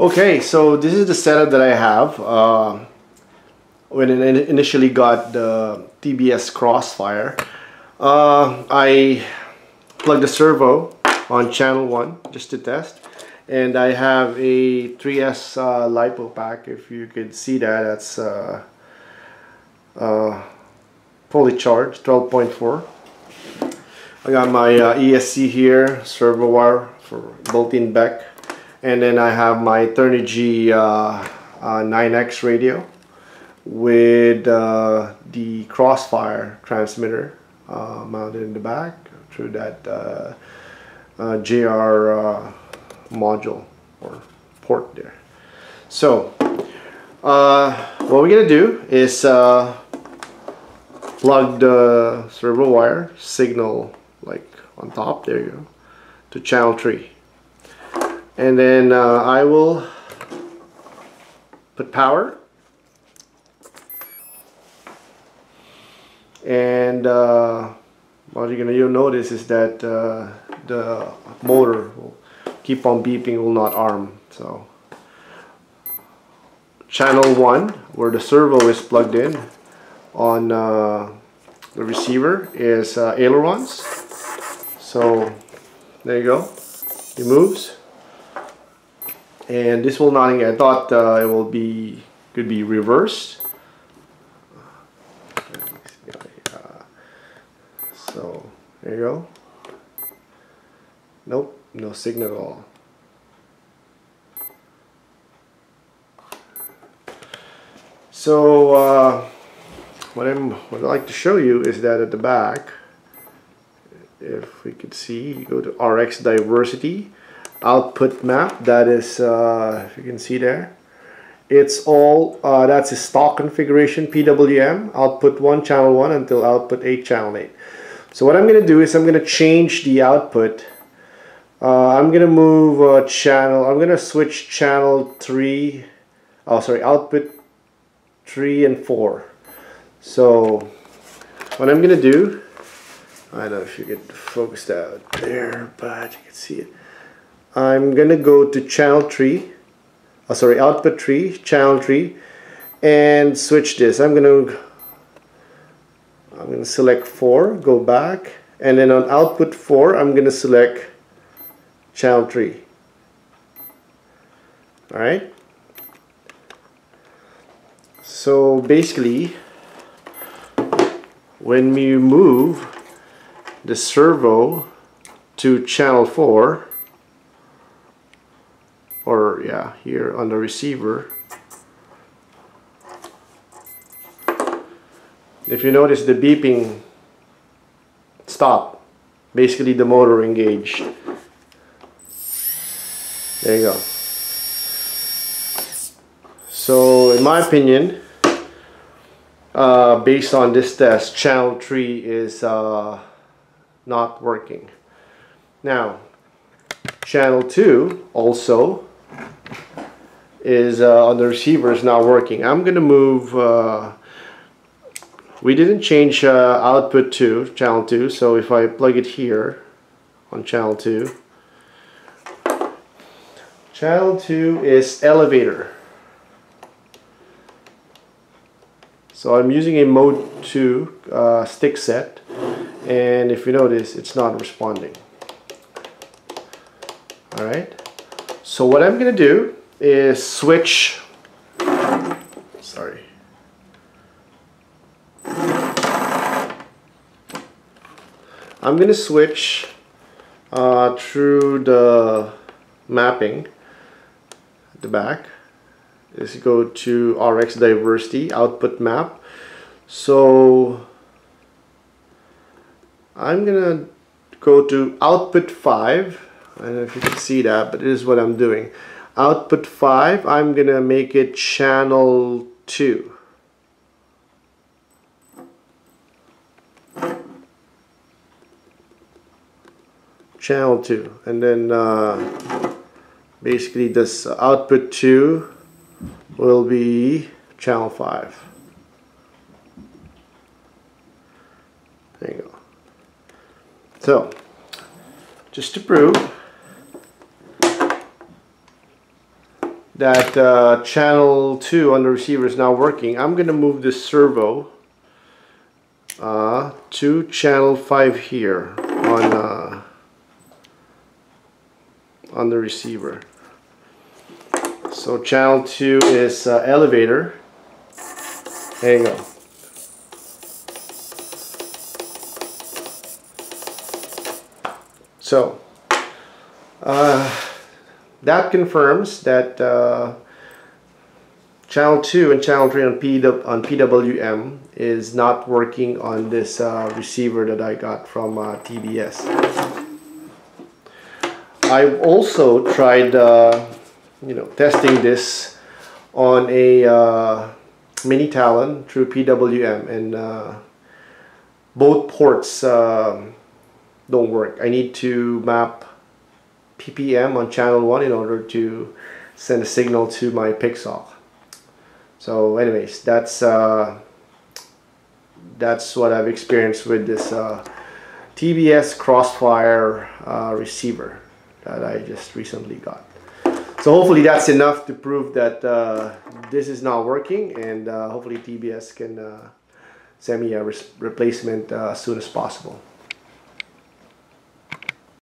Okay, so this is the setup that I have. When I initially got the TBS Crossfire, I plugged the servo on channel 1 just to test, and I have a 3S LiPo pack. If you could see that, that's fully charged, 12.4. I got my ESC here, servo wire for built-in back, and then I have my Turnigy 9X radio with the Crossfire transmitter mounted in the back through that JR module or port there. So what we're gonna do is plug the servo wire signal like on top, there you go, to channel 3, and then I will put power and what you're gonna notice is that the motor will keep on beeping, will not arm. So channel 1 where the servo is plugged in on the receiver is ailerons, so there you go, it moves, and this will not, I thought it will be, could be reversed. So there you go. Nope, no signal at all. So what I'd like to show you is that at the back, if we could see, you go to RX diversity output map. That is, if you can see there, it's all that's a stock configuration PWM output 1 channel 1 until output 8 channel 8. So what I'm going to do is I'm going to change the output. I'm going to move channel, I'm going to switch channel 3, oh sorry, output 3 and 4. So what I'm going to do, I don't know if you can focus that out there, but you can see it. I'm going to go to channel 3, oh sorry, output 3, channel 3, and switch this. I'm going to select 4, go back, and then on output 4 I'm going to select channel 3. Alright, so basically when we move the servo to channel 4, or yeah, here on the receiver, if you notice the beeping stop, basically the motor engaged. There you go. So in my opinion, based on this test, channel 3 is not working. Now channel 2 also is on the receiver is not working. I'm gonna move we didn't change output to channel 2, so if I plug it here on channel 2, channel 2 is elevator. So I'm using a mode 2 stick set, and if you notice, it's not responding. Alright, so what I'm gonna do is switch, sorry, I'm going to switch through the mapping at the back. Let's go to RX diversity output map. So I'm going to go to output 5. I don't know if you can see that, but it is what I'm doing. Output 5, I'm going to make it channel 2. Channel 2, and then basically this output 2 will be channel 5. There you go. So, just to prove that channel 2 on the receiver is now working, I'm going to move this servo to channel 5 here on the receiver. So channel 2 is elevator. There you go. So that confirms that channel 2 and channel 3 on PWM is not working on this receiver that I got from TBS. I've also tried testing this on a mini Talon through PWM, and both ports don't work. I need to map PPM on channel 1 in order to send a signal to my Pixel. So anyways, that's what I've experienced with this TBS Crossfire receiver that I just recently got. So hopefully that's enough to prove that this is not working, and hopefully TBS can send me a replacement as soon as possible.